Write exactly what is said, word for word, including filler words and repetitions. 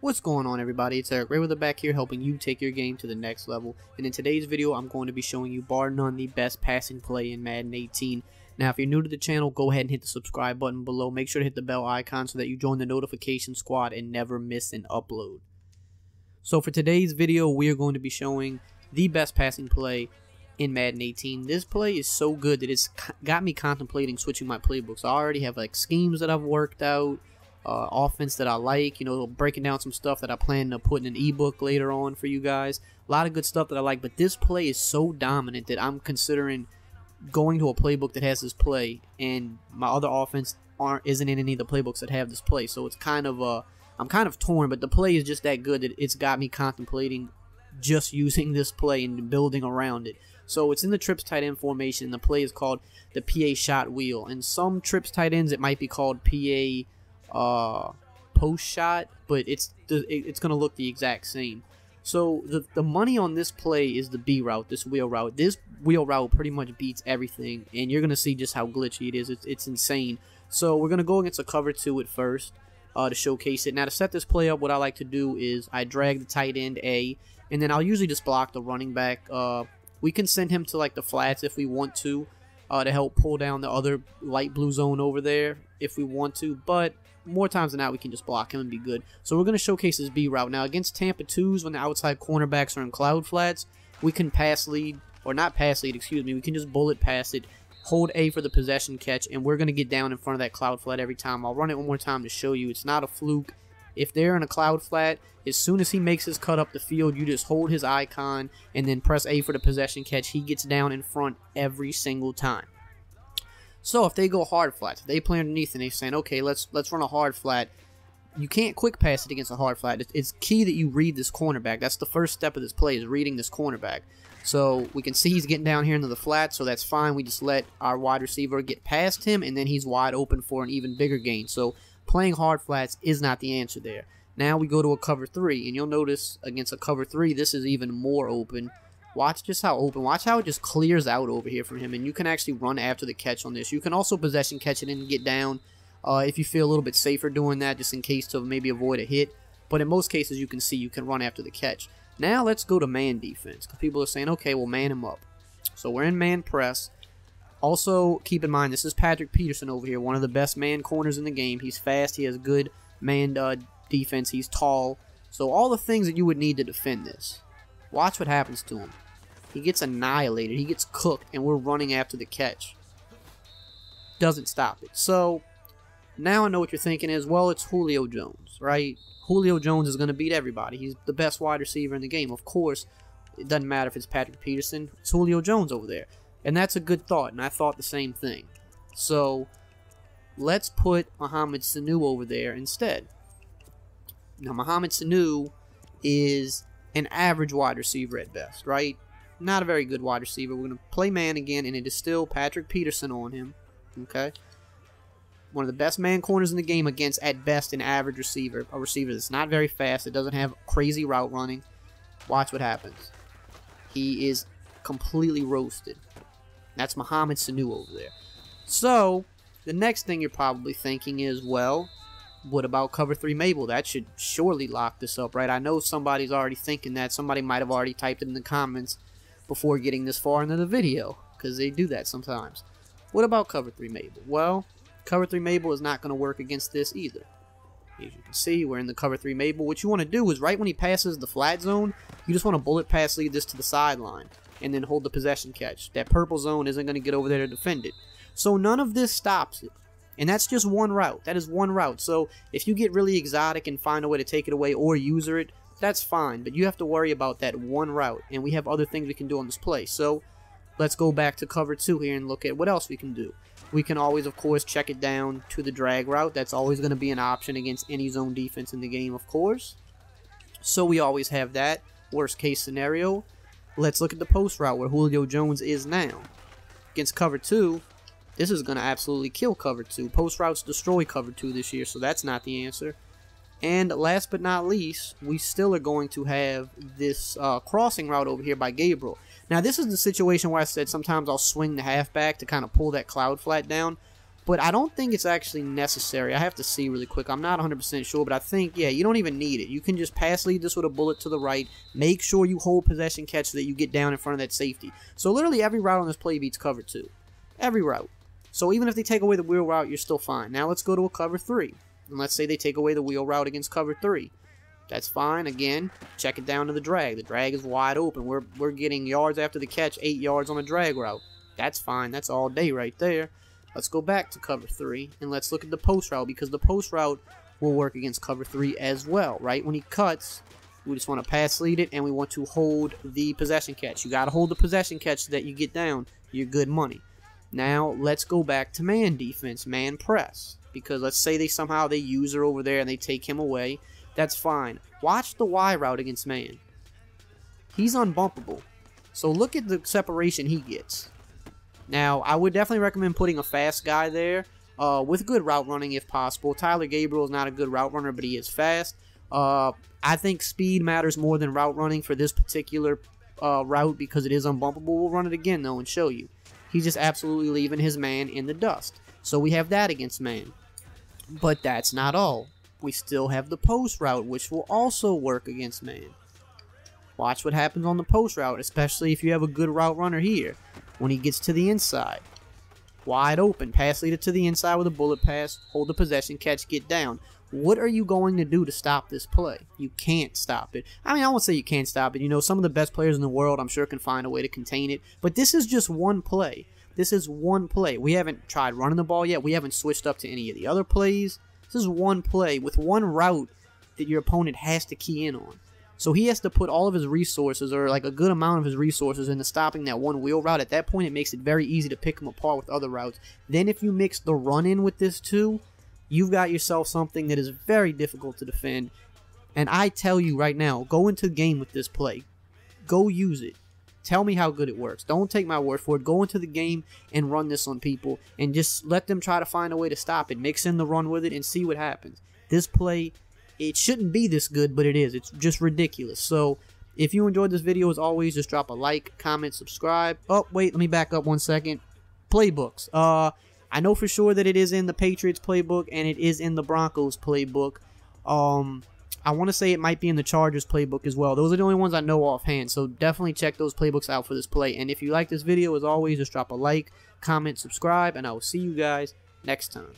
What's going on, everybody? It's Eric Rayweather back here helping you take your game to the next level, and in today's video I'm going to be showing you bar none the best passing play in Madden eighteen. Now if you're new to the channel, go ahead and hit the subscribe button below. Make sure to hit the bell icon so that you join the notification squad and never miss an upload. So for today's video we are going to be showing the best passing play in Madden eighteen. This play is so good that it's got me contemplating switching my playbooks. I already have like schemes that I've worked out, Uh, offense that I like, you know, breaking down some stuff that I plan to put in an ebook later on for you guys. A lot of good stuff that I like, but this play is so dominant that I'm considering going to a playbook that has this play, and my other offense aren't isn't in any of the playbooks that have this play. So it's kind of uh, I'm kind of torn, but the play is just that good that it's got me contemplating just using this play and building around it. So it's in the trips tight end formation, and the play is called the P A shot wheel. In some trips tight ends, it might be called P A uh post shot, but it's the, it's gonna look the exact same. So the, the money on this play is the B route, this wheel route. This wheel route pretty much beats everything, and you're gonna see just how glitchy it is. It's, it's insane. So we're gonna go against a cover two at first uh, to showcase it. Now to set this play up, what I like to do is I drag the tight end A, and then I'll usually just block the running back. Uh, we can send him to like the flats if we want to, uh, to help pull down the other light blue zone over there if we want to, but more times than not we can just block him and be good. So we're going to showcase his B route. Now against Tampa twos, when the outside cornerbacks are in cloud flats, we can pass lead, or not pass lead, excuse me, we can just bullet pass it, hold A for the possession catch, and we're going to get down in front of that cloud flat every time. I'll run it one more time to show you it's not a fluke. If they're in a cloud flat, as soon as he makes his cut up the field, you just hold his icon and then press A for the possession catch. He gets down in front every single time. So if they go hard flat, if they play underneath and they're saying, okay, let's let's run a hard flat, you can't quick pass it against a hard flat. It's key that you read this cornerback. That's the first step of this play, is reading this cornerback. So we can see he's getting down here into the flat, so that's fine. We just let our wide receiver get past him, and then he's wide open for an even bigger gain. So playing hard flats is not the answer there. Now we go to a cover three, and you'll notice against a cover three, this is even more open. Watch just how open, watch how it just clears out over here from him, and you can actually run after the catch on this. You can also possession catch it and get down uh, if you feel a little bit safer doing that, just in case to maybe avoid a hit. But in most cases, you can see you can run after the catch. Now let's go to man defense, because people are saying, okay, well, man him up. So we're in man press. Also, keep in mind, this is Patrick Peterson over here, one of the best man corners in the game. He's fast, he has good man uh, defense, he's tall. So all the things that you would need to defend this. Watch what happens to him. He gets annihilated, he gets cooked, and we're running after the catch. Doesn't stop it. So, now I know what you're thinking is, well, it's Julio Jones, right? Julio Jones is going to beat everybody. He's the best wide receiver in the game. Of course, it doesn't matter if it's Patrick Peterson, it's Julio Jones over there. And that's a good thought, and I thought the same thing. So, let's put Mohamed Sanu over there instead. Now, Mohamed Sanu is an average wide receiver at best, right? Not a very good wide receiver. We're going to play man again, and it is still Patrick Peterson on him. Okay? One of the best man corners in the game against, at best, an average receiver. A receiver that's not very fast, that doesn't have crazy route running. Watch what happens. He is completely roasted. That's Mohamed Sanu over there. So, the next thing you're probably thinking is, well, what about cover three Mabel? That should surely lock this up, right? I know somebody's already thinking that. Somebody might have already typed it in the comments before getting this far into the video, because they do that sometimes. What about cover three Mabel? Well, cover three Mabel is not going to work against this either. As you can see, we're in the cover three Mabel. What you want to do is, right when he passes the flat zone, you just want to bullet pass lead this to the sideline and then hold the possession catch. That purple zone isn't going to get over there to defend it. So none of this stops it. And that's just one route. That is one route. So if you get really exotic and find a way to take it away or user it, that's fine. But you have to worry about that one route. And we have other things we can do on this play. So let's go back to cover two here and look at what else we can do. We can always, of course, check it down to the drag route. That's always going to be an option against any zone defense in the game, of course. So we always have that. Worst case scenario. Let's look at the post route where Julio Jones is now. Against cover two, this is going to absolutely kill cover two. Post routes destroy cover two this year, so that's not the answer. And last but not least, we still are going to have this uh, crossing route over here by Gabriel. Now, this is the situation where I said sometimes I'll swing the halfback to kind of pull that cloud flat down. but I don't think it's actually necessary. I have to see really quick. I'm not one hundred percent sure, but I think, yeah, you don't even need it. You can just pass lead this with a bullet to the right. Make sure you hold possession catch so that you get down in front of that safety. So literally every route on this play beats cover two. Every route. So even if they take away the wheel route, you're still fine. Now let's go to a cover three. And let's say they take away the wheel route against cover three. That's fine. Again, check it down to the drag. The drag is wide open. We're, we're getting yards after the catch, eight yards on a drag route. That's fine. That's all day right there. Let's go back to cover three, and let's look at the post route, because the post route will work against cover three as well, right? When he cuts, we just want to pass lead it, and we want to hold the possession catch. You got to hold the possession catch so that you get down. You're good money. Now, let's go back to man defense, man press, because let's say they somehow they use her over there and they take him away. That's fine. Watch the Y route against man. He's unbumpable. So look at the separation he gets. Now, I would definitely recommend putting a fast guy there uh, with good route running if possible. Tyler Gabriel is not a good route runner, but he is fast. Uh, I think speed matters more than route running for this particular uh, route because it is unbumpable. We'll run it again, though, and show you. He's just absolutely leaving his man in the dust. So we have that against man. But that's not all. We still have the post route, which will also work against man. Watch what happens on the post route, especially if you have a good route runner here. When he gets to the inside, wide open, pass leader to the inside with a bullet pass, hold the possession catch, get down. What are you going to do to stop this play? You can't stop it. I mean, I won't say you can't stop it. You know, some of the best players in the world, I'm sure, can find a way to contain it. But this is just one play. This is one play. We haven't tried running the ball yet. We haven't switched up to any of the other plays. This is one play with one route that your opponent has to key in on. So he has to put all of his resources, or like a good amount of his resources, into stopping that one wheel route. At that point, it makes it very easy to pick him apart with other routes. Then if you mix the run in with this too, you've got yourself something that is very difficult to defend. And I tell you right now, go into the game with this play. Go use it. Tell me how good it works. Don't take my word for it. Go into the game and run this on people and just let them try to find a way to stop it. Mix in the run with it and see what happens. This play, it shouldn't be this good, but it is. It's just ridiculous. So if you enjoyed this video, as always, just drop a like, comment, subscribe. Oh, wait, let me back up one second. Playbooks. Uh, I know for sure that it is in the Patriots playbook and it is in the Broncos playbook. Um... I want to say it might be in the Chargers playbook as well. Those are the only ones I know offhand, so definitely check those playbooks out for this play. And if you like this video, as always, just drop a like, comment, subscribe, and I will see you guys next time.